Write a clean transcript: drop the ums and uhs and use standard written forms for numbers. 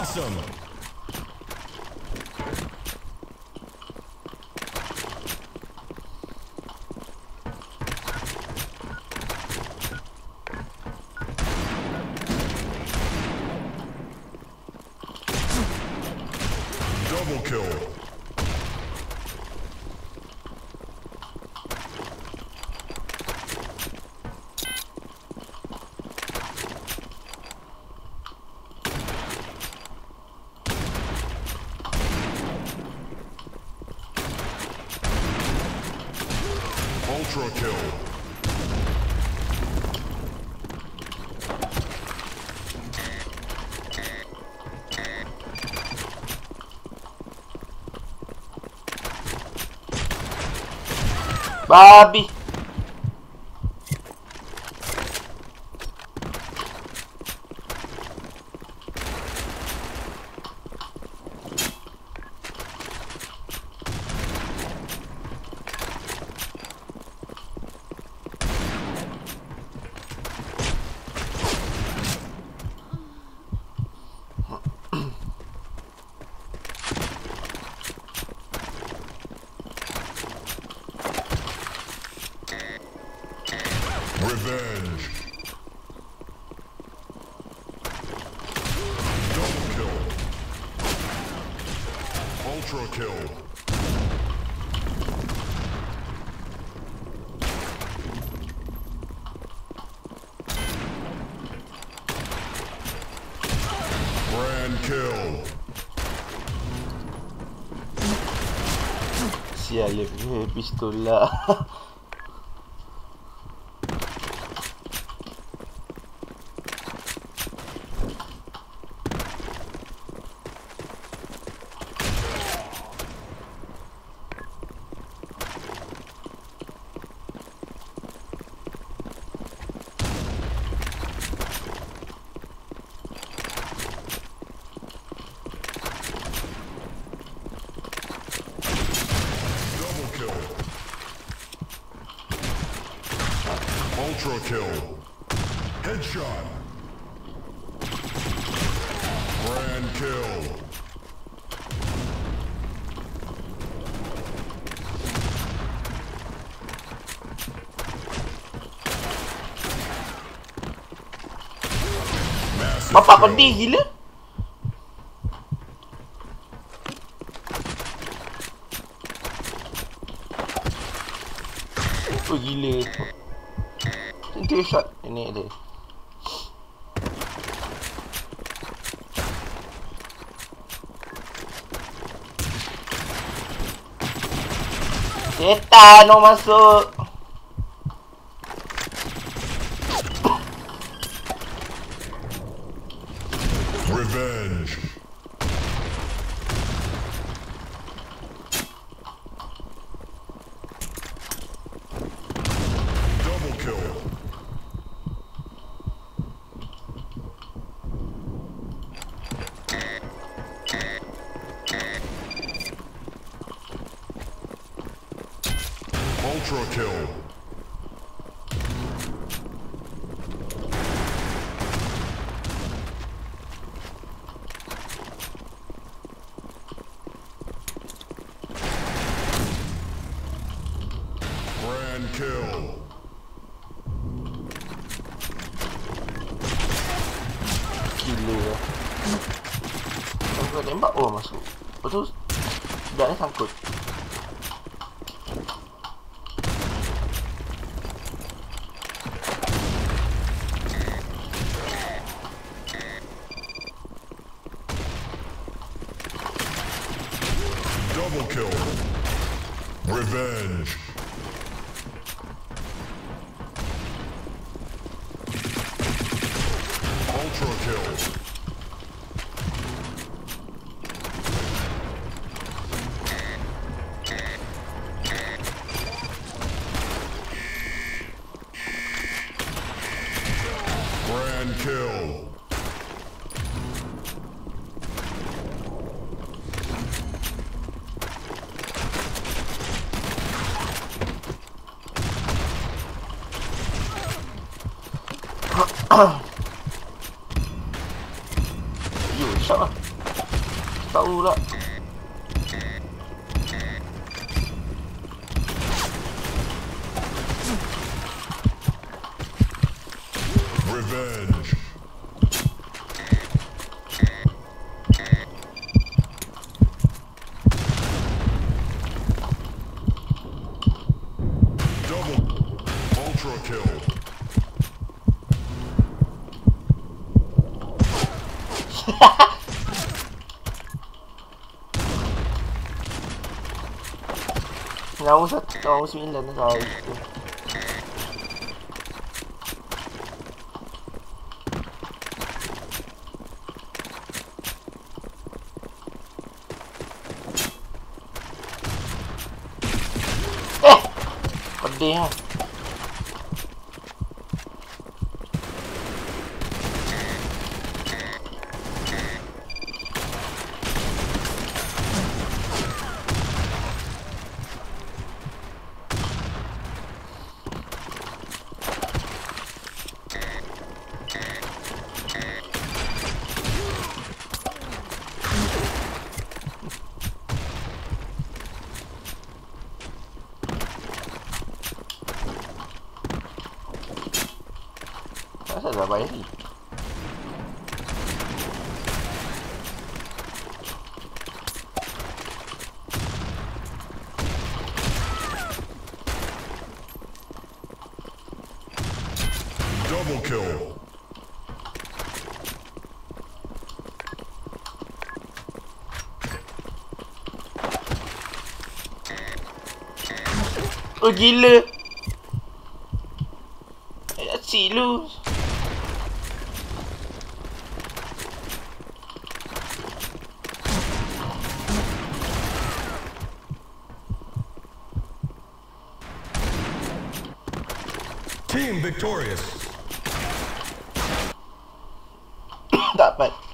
Awesome. Double kill. Ultra kill. Bobby. Revenge. Double kill. Ultra kill. Grand kill. Si elle est pistolet. Ultra kill. Headshot. Grand kill. Bapak pedih gila. Oh gila. Two shot ini dia. Setan nak masuk. Revenge. Double kill. Ultra kill. Grand kill. Gila. Kau tembak oh masuk. Betul. Dah sangkut. Double kill. Revenge. Ultra kill. Grand kill. You shot. tahu lah. Revenge. Double ultra kill. Nggak usah minum soal itu. Pedih lah. Double kill. Oh gila. Ayat si lu. Team victorious. That, but